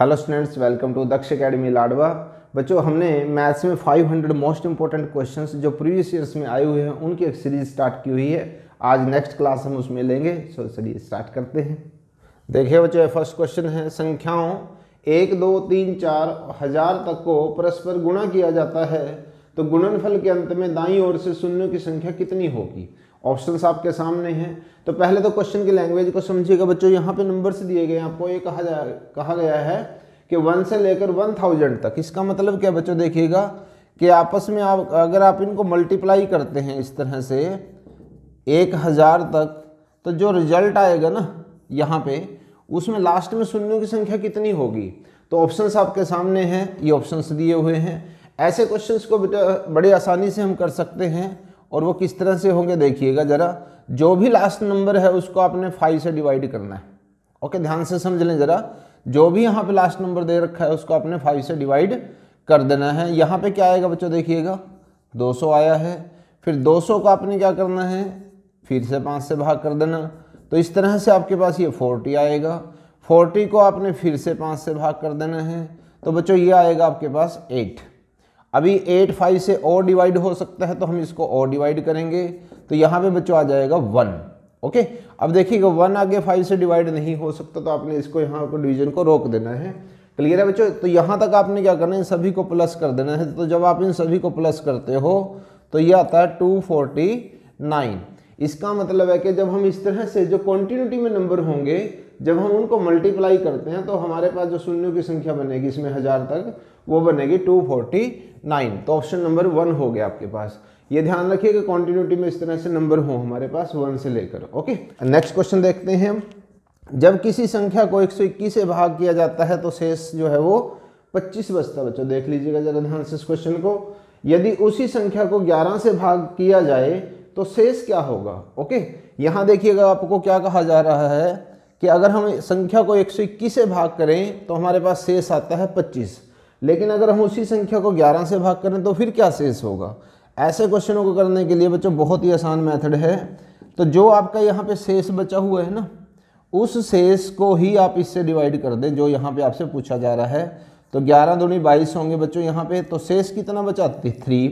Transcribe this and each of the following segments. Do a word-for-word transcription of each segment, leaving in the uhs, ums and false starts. Hello students, welcome to Daksh academy Ladwa. बच्चों, हमने maths में पाँच सौ मोस्ट इंपॉर्टेंट क्वेश्चंस जो प्रीवियस ईयर्स में आए हुए हैं उनकी एक सीरीज स्टार्ट की हुई है। आज नेक्स्ट क्लास हम उसमें लेंगे। सो चलिए स्टार्ट करते हैं। देखिए बच्चों, फर्स्ट क्वेश्चन है, संख्याओं एक दो तीन चार हजार तक को परस्पर गुणा किया जाता है तो गुणनफल के अंत में दाईं ओर से शून्यों की संख्या कितनी होगी। ऑप्शंस आपके सामने हैं। तो पहले तो क्वेश्चन की लैंग्वेज को समझिएगा बच्चों। यहाँ पे नंबर्स दिए गए, आपको ये कहा जा कहा गया है कि वन से लेकर वन थाउजेंड तक। इसका मतलब क्या बच्चों, देखिएगा कि आपस में आप अगर आप इनको मल्टीप्लाई करते हैं इस तरह से एक हज़ार तक, तो जो रिजल्ट आएगा ना यहाँ पे, उसमें लास्ट में शून्यों की संख्या कितनी होगी। तो ऑप्शंस आपके सामने हैं, ये ऑप्शंस दिए हुए हैं। ऐसे क्वेश्चंस को बेटा बड़ी आसानी से हम कर सकते हैं। और वो किस तरह से होंगे देखिएगा ज़रा। जो भी लास्ट नंबर है उसको आपने फाइव से डिवाइड करना है। ओके, ध्यान से समझ लें ज़रा। जो भी यहाँ पे लास्ट नंबर दे रखा है उसको आपने फाइव से डिवाइड कर देना है। यहाँ पे क्या आएगा बच्चों, देखिएगा दो सौ आया है। फिर दो सौ को आपने क्या करना है, फिर से पाँच से भाग कर देना। तो इस तरह से आपके पास ये चालीस आएगा। चालीस को आपने फिर से पाँच से भाग कर देना है। तो बच्चों ये आएगा आपके पास आठ। अभी एट फाइव से और डिवाइड हो सकता है, तो हम इसको और डिवाइड करेंगे। तो यहाँ पे बच्चों आ जाएगा वन। ओके, अब देखिएगा वन आगे फाइव से डिवाइड नहीं हो सकता, तो आपने इसको यहाँ पर डिवीजन को रोक देना है। क्लियर है बच्चों। तो यहाँ तक आपने क्या करना है, सभी को प्लस कर देना है। तो जब आप इन सभी को प्लस करते हो तो ये आता है टू फोर्टी नाइन। इसका मतलब है कि जब हम इस तरह से जो कॉन्टिन्यूटी में नंबर होंगे, जब हम उनको मल्टीप्लाई करते हैं तो हमारे पास जो शून्यों की संख्या बनेगी इसमें हज़ार तक, वो बनेगी टू फोर्टी नाइन। तो ऑप्शन नंबर वन हो गया आपके पास। ये ध्यान रखिए कि कॉन्टिन्यूटी में इस तरह से नंबर हो हमारे पास वन से लेकर। ओके, नेक्स्ट क्वेश्चन देखते हैं हम। जब किसी संख्या को एक सौ इक्कीस से भाग किया जाता है तो शेष जो है वो पच्चीस बचता है। बच्चों देख लीजिएगा जरा ध्यान से इस क्वेश्चन को। यदि उसी संख्या को ग्यारह से भाग किया जाए तो शेष क्या होगा। ओके, यहाँ देखिएगा आपको क्या कहा जा रहा है कि अगर हम संख्या को एक सौ इक्कीस से भाग करें तो हमारे पास शेष आता है पच्चीस, लेकिन अगर हम उसी संख्या को ग्यारह से भाग करें तो फिर क्या शेष होगा। ऐसे क्वेश्चनों को करने के लिए बच्चों बहुत ही आसान मेथड है। तो जो आपका यहाँ पे शेष बचा हुआ है ना, उस शेष को ही आप इससे डिवाइड कर दें जो यहाँ पे आपसे पूछा जा रहा है। तो ग्यारह दूनी बाईस होंगे बच्चों यहाँ पे। तो शेष कितना बचा, थ्री।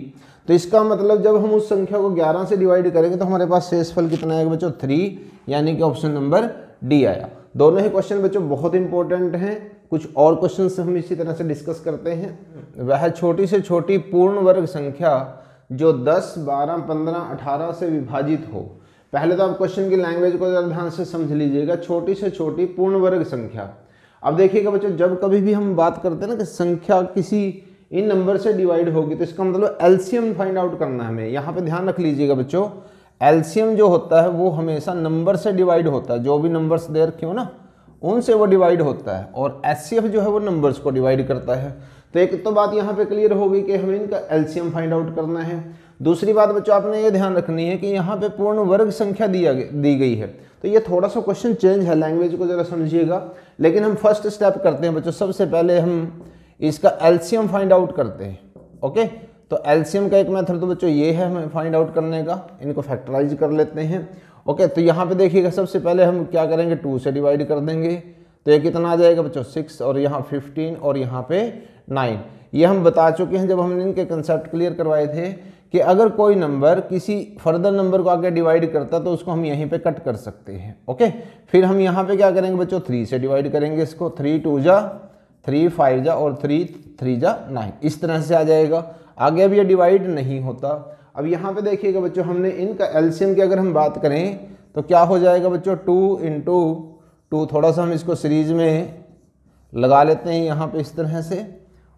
तो इसका मतलब जब हम उस संख्या को ग्यारह से डिवाइड करेंगे तो हमारे पास शेष फल कितना आएगा बच्चों, थ्री, यानी कि ऑप्शन नंबर डी आया। दोनों ही क्वेश्चन बच्चों बहुत इंपॉर्टेंट हैं। कुछ और क्वेश्चन से हम इसी तरह से डिस्कस करते हैं। वह छोटी से छोटी पूर्ण वर्ग संख्या जो दस, बारह, पंद्रह, अठारह से विभाजित हो। पहले तो आप क्वेश्चन की लैंग्वेज को जरा ध्यान से समझ लीजिएगा। छोटी से छोटी पूर्ण वर्ग संख्या। अब देखिएगा बच्चों, जब कभी भी हम बात करते हैं ना कि संख्या किसी इन नंबर से डिवाइड होगी, तो इसका मतलब एलसीएम फाइंड आउट करना है हमें। यहाँ पे ध्यान रख लीजिएगा बच्चों, एलसीएम जो होता है वो हमेशा नंबर से डिवाइड होता है। जो भी नंबर्स दे रखे हो ना उनसे वो डिवाइड होता है, और एचसीएफ जो है वो नंबर्स को डिवाइड करता है। तो एक तो बात यहाँ पे क्लियर हो गई कि हमें इनका एलसीएम फाइंड आउट करना है। दूसरी बात बच्चों आपने ये ध्यान रखनी है कि यहाँ पे पूर्ण वर्ग संख्या दिया दी गई है। तो ये थोड़ा सा क्वेश्चन चेंज है, लैंग्वेज को ज़रा समझिएगा। लेकिन हम फर्स्ट स्टेप करते हैं बच्चों, सबसे पहले हम इसका एलसीएम फाइंड आउट करते हैं। ओके, तो एलसीएम का एक मेथड तो बच्चों ये है हमें फाइंड आउट करने का। इनको फैक्टराइज कर लेते हैं। ओके, तो यहाँ पे देखिएगा सबसे पहले हम क्या करेंगे, टू से डिवाइड कर देंगे। तो ये कितना आ जाएगा बच्चों, सिक्स, और यहाँ फिफ्टीन, और यहाँ पे नाइन। ये हम बता चुके हैं जब हमने इनके कंसेप्ट क्लियर करवाए थे कि अगर कोई नंबर किसी फर्दर नंबर को आगे डिवाइड करता तो उसको हम यहीं पे कट कर सकते हैं। ओके, फिर हम यहाँ पे क्या करेंगे बच्चों, थ्री से डिवाइड करेंगे इसको। थ्री टू जा थ्री, फाइव जा, और थ्री थ्री जा नाइन। इस तरह से आ जाएगा। आगे अब ये डिवाइड नहीं होता। अब यहाँ पे देखिएगा बच्चों, हमने इनका एलसीएम की अगर हम बात करें तो क्या हो जाएगा बच्चों, टू इंटू टू। थोड़ा सा हम इसको सीरीज में लगा लेते हैं यहाँ पे इस तरह से।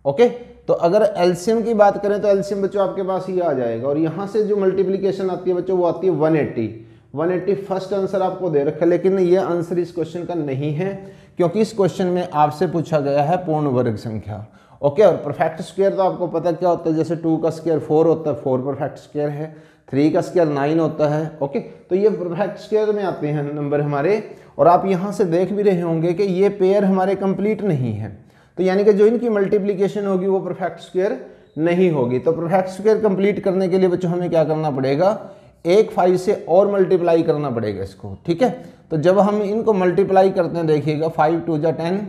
ओके, तो अगर एलसीएम की बात करें तो एलसीएम बच्चों आपके पास ये आ जाएगा। और यहाँ से जो मल्टीप्लिकेशन आती है बच्चों वो आती है one eighty. One eighty first answer आपको दे रखा है, लेकिन ये आंसर इस क्वेश्चन का नहीं है क्योंकि इस क्वेश्चन में आपसे पूछा गया है पूर्ण वर्ग संख्या। ओके, और परफेक्ट स्क्वायर तो आपको पता क्या होता है, जैसे टू का स्क्वायर फोर होता है, फोर परफेक्ट स्क्वायर है। थ्री का स्क्वायर नाइन होता है। ओके, तो ये परफेक्ट स्क्वायर में आते हैं नंबर हमारे। और आप यहाँ से देख भी रहे होंगे कि ये पेयर हमारे कंप्लीट नहीं है, तो यानी कि जो इनकी मल्टीप्लिकेशन होगी वो परफेक्ट स्क्वायर नहीं होगी। तो परफेक्ट स्क्वायर कंप्लीट करने के लिए बच्चों हमें क्या करना पड़ेगा, एक फाइव से और मल्टीप्लाई करना पड़ेगा इसको। ठीक है, तो जब हम इनको मल्टीप्लाई करते हैं देखिएगा, फाइव टू जा टेन,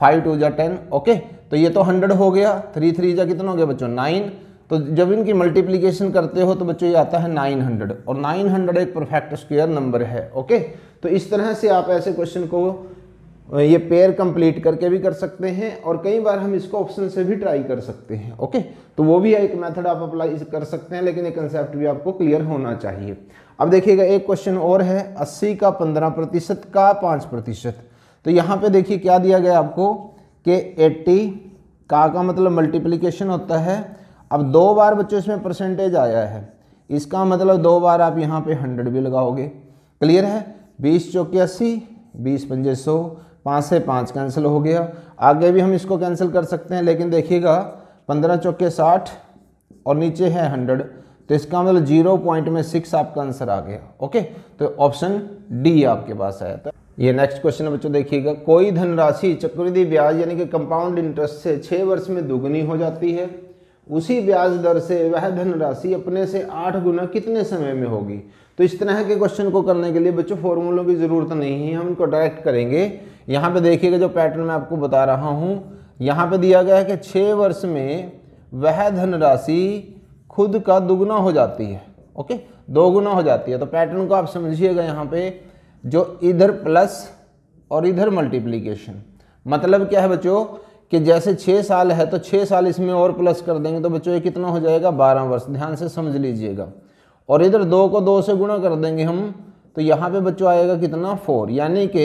फाइव टू जा टेन, ओके। तो ये तो हंड्रेड हो गया, थ्री थ्री जा कितना हो गया बच्चों नाइन। तो जब इनकी मल्टीप्लिकेशन करते हो तो बच्चों ये आता है नाइन हंड्रेड, और नाइन हंड्रेड एक परफेक्ट स्क्वायर नंबर है, ओके। तो इस तरह से आप ऐसे क्वेश्चन को ये पेयर कंप्लीट करके भी कर सकते हैं, और कई बार हम इसको ऑप्शन से भी ट्राई कर सकते हैं, ओके। तो वो भी एक मेथड आप अप्लाई कर सकते हैं, लेकिन ये कंसेप्ट भी आपको क्लियर होना चाहिए। अब देखिएगा एक क्वेश्चन और है, अस्सी का पंद्रह प्रतिशत का पाँच प्रतिशत। तो यहाँ पे देखिए क्या दिया गया आपको कि अस्सी का का मतलब मल्टीप्लिकेशन होता है। अब दो बार बच्चों इसमें परसेंटेज आया है, इसका मतलब दो बार आप यहाँ पे हंड्रेड भी लगाओगे, क्लियर है। बीस चौके अस्सी, बीस पंजे सौ, पाँच से पाँच कैंसिल हो गया। आगे भी हम इसको कैंसिल कर सकते हैं, लेकिन देखिएगा पंद्रह चौके साठ और नीचे है हंड्रेड, तो इसका मतलब जीरो पॉइंट में सिक्स आपका आंसर आ गया, ओके। तो ऑप्शन डी आपके पास आया था। ये नेक्स्ट क्वेश्चन है बच्चों, देखिएगा कोई धनराशि चक्रवृद्धि ब्याज यानी कि कंपाउंड इंटरेस्ट से छः वर्ष में दोगुनी हो जाती है, उसी ब्याज दर से वह धनराशि अपने से आठ गुना कितने समय में होगी। तो इस तरह के क्वेश्चन को करने के लिए बच्चों फॉर्मूलों की ज़रूरत नहीं है, हम इनको डायरेक्ट करेंगे। यहाँ पे देखिएगा जो पैटर्न मैं आपको बता रहा हूँ, यहाँ पे दिया गया है कि छः वर्ष में वह धनराशि खुद का दुगुना हो जाती है, ओके, दोगुना हो जाती है। तो पैटर्न को आप समझिएगा, यहाँ पर जो इधर प्लस और इधर मल्टीप्लीकेशन, मतलब क्या है बच्चों कि जैसे छः साल है तो छः साल इसमें और प्लस कर देंगे तो बच्चों ये कितना हो जाएगा बारह वर्ष, ध्यान से समझ लीजिएगा। और इधर दो को दो से गुणा कर देंगे हम, तो यहाँ पे बच्चों आएगा कितना फोर, यानी कि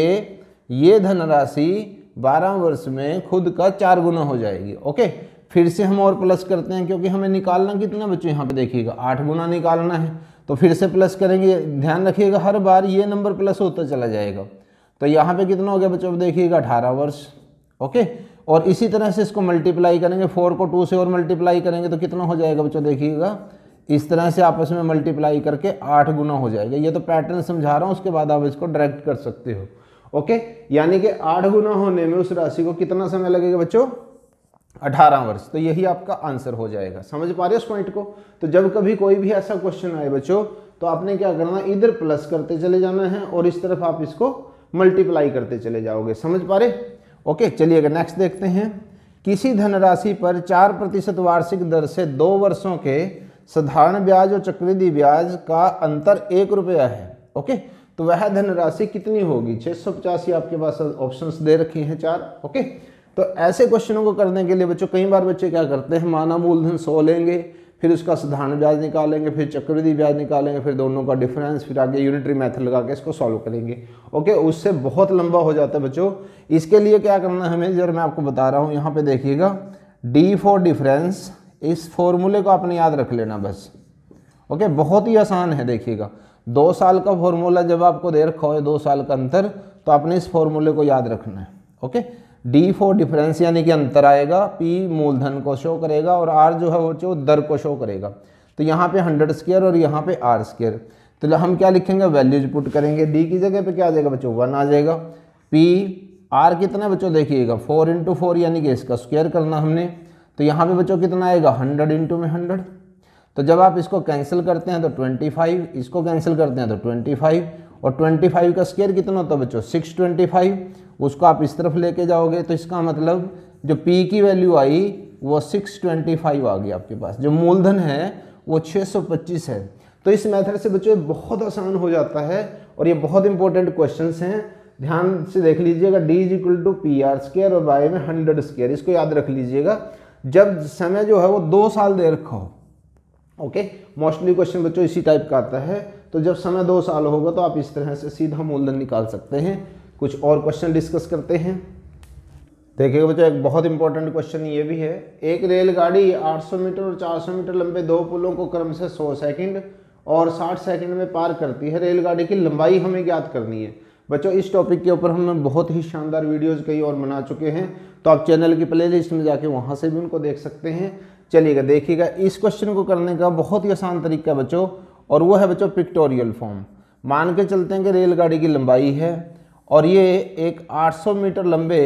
ये धनराशि बारह वर्ष में खुद का चार गुना हो जाएगी, ओके। फिर से हम और प्लस करते हैं, क्योंकि हमें निकालना कितना बच्चों यहाँ पे देखिएगा आठ गुना निकालना है, तो फिर से प्लस करेंगे। ध्यान रखिएगा हर बार ये नंबर प्लस होता चला जाएगा। तो यहाँ पे कितना हो गया बच्चों देखिएगा अठारह वर्ष, ओके। और इसी तरह से इसको मल्टीप्लाई करेंगे, फोर को टू से और मल्टीप्लाई करेंगे तो कितना हो जाएगा बच्चों देखिएगा, इस तरह से आपस में मल्टीप्लाई करके आठ गुना हो जाएगा। ये तो पैटर्न समझा रहा हूँ, उसके बाद आप इसको डायरेक्ट कर सकते हो, ओके। यानी कि आठ गुना होने में उस राशि को कितना समय लगेगा बच्चों अठारह वर्ष। तो यही आपका आंसर हो जाएगा, समझ पा रहे हो इस पॉइंट को। तो जब कभी कोई भी ऐसा क्वेश्चन आए बच्चों तो आपने क्या करना, इधर प्लस करते चले जाना है और इस तरफ आप इसको मल्टीप्लाई करते चले जाओगे, समझ पा रहे, ओके। चलिए अगर नेक्स्ट देखते हैं, किसी धनराशि पर चार प्रतिशत वार्षिक दर से दो वर्षों के साधारण ब्याज और चक्रवृद्धि ब्याज का अंतर एक रुपया है, ओके। तो वह धनराशि कितनी होगी, छः सौ पचासी आपके पास ऑप्शंस दे रखे हैं चार, ओके। तो ऐसे क्वेश्चनों को करने के लिए बच्चों कई बार बच्चे क्या करते हैं, माना मूलधन सौ लेंगे, फिर उसका साधारण ब्याज निकालेंगे, फिर चक्रवृद्धि ब्याज निकालेंगे, फिर दोनों का डिफरेंस, फिर आगे यूनिटरी मेथड लगा के इसको सॉल्व करेंगे, ओके। उससे बहुत लंबा हो जाता है बच्चों। इसके लिए क्या करना है हमें, जब मैं आपको बता रहा हूँ यहाँ पे देखिएगा डी फॉर डिफरेंस, इस फॉर्मूले को आपने याद रख लेना बस, ओके। बहुत ही आसान है, देखिएगा दो साल का फॉर्मूला जब आपको दे रखा हो दो साल का अंतर, तो आपने इस फॉर्मूले को याद रखना है, ओके। डी फॉर डिफरेंस यानी कि अंतर आएगा, पी मूलधन को शो करेगा और आर जो है वो जो दर को शो करेगा। तो यहाँ पे हंड्रेड स्क्वायर और यहाँ पे आर स्क्वायर। तो हम क्या लिखेंगे, वैल्यूज पुट करेंगे। डी की जगह पे क्या आ जाएगा बच्चों वन आ जाएगा, पी आर कितना बच्चों देखिएगा फोर इंटू फोर यानी कि इसका स्क्वायर करना हमने। तो यहाँ पे बच्चों कितना आएगा हंड्रेड इंटू में हंड्रेड। तो जब आप इसको कैंसिल करते हैं तो ट्वेंटी फाइव, इसको कैंसिल करते हैं तो ट्वेंटी फाइव, और ट्वेंटी फाइव का स्क्वायर कितना होता है बच्चों सिक्स ट्वेंटी फाइव। उसको आप इस तरफ लेके जाओगे तो इसका मतलब जो P की वैल्यू आई वो छह सौ पच्चीस आ गई आपके पास, जो मूलधन है वो छह सौ पच्चीस है। तो इस मेथड से बच्चों बहुत आसान हो जाता है, और ये बहुत इंपॉर्टेंट क्वेश्चंस हैं, ध्यान से देख लीजिएगा। D is equal to P R square और बाय में हंड्रेड स्क्वायर, इसको याद रख लीजिएगा। जब समय जो है वो दो साल दे रखा हो, ओके, मोस्टली क्वेश्चन बच्चों इसी टाइप का आता है। तो जब समय दो साल होगा तो आप इस तरह से सीधा मूलधन निकाल सकते हैं। कुछ और क्वेश्चन डिस्कस करते हैं। देखिएगा बच्चों एक बहुत इंपॉर्टेंट क्वेश्चन ये भी है, एक रेलगाड़ी आठ सौ मीटर और चार सौ मीटर लंबे दो पुलों को क्रम से सौ सेकंड और साठ सेकंड में पार करती है, रेलगाड़ी की लंबाई हमें ज्ञात करनी है। बच्चों इस टॉपिक के ऊपर हम बहुत ही शानदार वीडियोज़ कई और बना चुके हैं, तो आप चैनल की प्लेलिस्ट में जाके वहाँ से भी उनको देख सकते हैं। चलिएगा देखिएगा इस क्वेश्चन को करने का बहुत ही आसान तरीका है बच्चों, और वो है बच्चों पिक्टोरियल फॉर्म। मान के चलते हैं कि रेलगाड़ी की लंबाई है और ये एक आठ सौ मीटर लंबे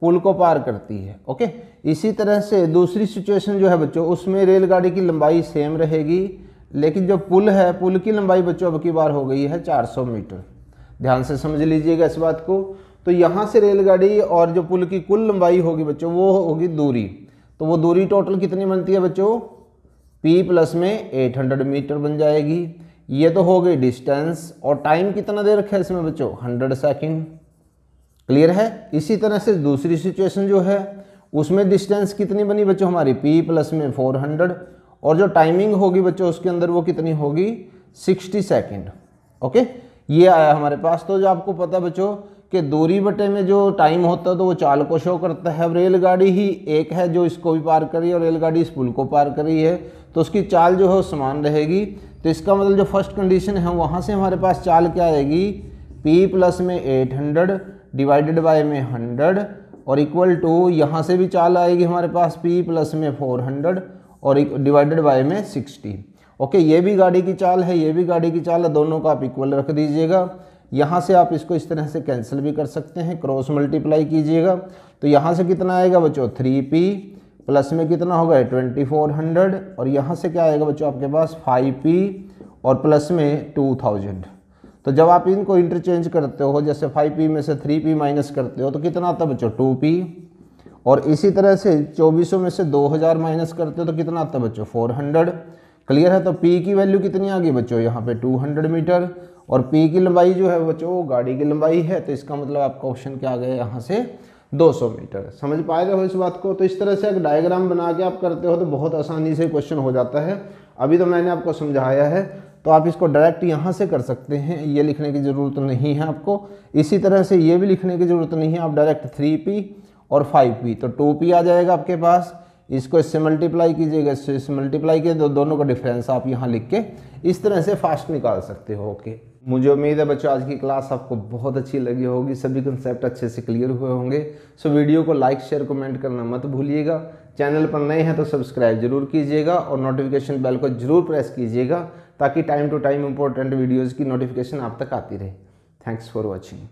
पुल को पार करती है, ओके। इसी तरह से दूसरी सिचुएशन जो है बच्चों उसमें रेलगाड़ी की लंबाई सेम रहेगी, लेकिन जो पुल है पुल की लंबाई बच्चों अब की बार हो गई है चार सौ मीटर। ध्यान से समझ लीजिएगा इस बात को। तो यहाँ से रेलगाड़ी और जो पुल की कुल लंबाई होगी बच्चों वो होगी दूरी, तो वो दूरी टोटल कितनी बनती है बच्चों पी प्लस में एट हंड्रेड मीटर बन जाएगी। ये तो हो गई डिस्टेंस, और टाइम कितना दे रखा है इसमें बच्चों हंड्रेड सेकेंड, क्लियर है। इसी तरह से दूसरी सिचुएशन जो है उसमें डिस्टेंस कितनी बनी बच्चों हमारी पी प्लस में फोर हंड्रेड, और जो टाइमिंग होगी बच्चों उसके अंदर वो कितनी होगी सिक्सटी सेकेंड। ओके ये आया हमारे पास। तो जो आपको पता बच्चों कि दूरी बटे में जो टाइम होता है तो वो चाल को शो करता है। अब रेलगाड़ी ही एक है जो इसको भी पार करी और रेलगाड़ी इस पुल को पार करी है, तो उसकी चाल जो है वो समान रहेगी। तो इसका मतलब जो फर्स्ट कंडीशन है वहाँ से हमारे पास चाल क्या आएगी पी प्लस में एट हंड्रेड डिवाइडेड बाय में हंड्रेड और इक्वल टू, यहाँ से भी चाल आएगी हमारे पास पी प्लस में फोर हंड्रेड और डिवाइडेड बाय में सिक्सटी। ओके ये भी गाड़ी की चाल है, ये भी गाड़ी की चाल है, दोनों का आप इक्वल रख दीजिएगा। यहाँ से आप इसको इस तरह से कैंसिल भी कर सकते हैं, क्रॉस मल्टीप्लाई कीजिएगा। तो यहाँ से कितना आएगा बच्चों थ्री पी प्लस में कितना होगा ट्वेंटी फोर हंड्रेड और यहाँ से क्या आएगा बच्चों आपके पास फाइव पी और प्लस में टू थाउजेंड। तो जब आप इनको इंटरचेंज करते हो जैसे फाइव पी में से थ्री पी माइनस करते हो तो कितना आता है बच्चों टू पी, और इसी तरह से चौबीसों में से दो हज़ार माइनस करते हो तो कितना आता है बच्चों फोर हंड्रेड, क्लियर है। तो p की वैल्यू कितनी आ गई बच्चों यहाँ पे टू हंड्रेड मीटर और p की लंबाई जो है बच्चों गाड़ी की लंबाई है, तो इसका मतलब आपका ऑप्शन क्या आ गया यहाँ से दो सौ मीटर। समझ पाए रहे हो इस बात को। तो इस तरह से एक डायग्राम बना के आप करते हो तो बहुत आसानी से क्वेश्चन हो जाता है। अभी तो मैंने आपको समझाया है तो आप इसको डायरेक्ट यहाँ से कर सकते हैं, ये लिखने की ज़रूरत नहीं है आपको। इसी तरह से ये भी लिखने की ज़रूरत नहीं है, आप डायरेक्ट थ्री पी और फाइव पी तो टू पी आ जाएगा आपके पास, इसको इससे मल्टीप्लाई कीजिएगा इससे मल्टीप्लाई कीजिए तो दोनों का डिफरेंस आप यहाँ लिख के इस तरह से फास्ट निकाल सकते हो। ओके मुझे उम्मीद है बच्चों आज की क्लास आपको बहुत अच्छी लगी होगी, सभी कंसेप्ट अच्छे से क्लियर हुए होंगे। सो वीडियो को लाइक शेयर कमेंट करना मत भूलिएगा, चैनल पर नए हैं तो सब्सक्राइब जरूर कीजिएगा और नोटिफिकेशन बेल को जरूर प्रेस कीजिएगा ताकि time to time important videos की नोटिफिकेशन आप तक आती रहे। Thanks for watching.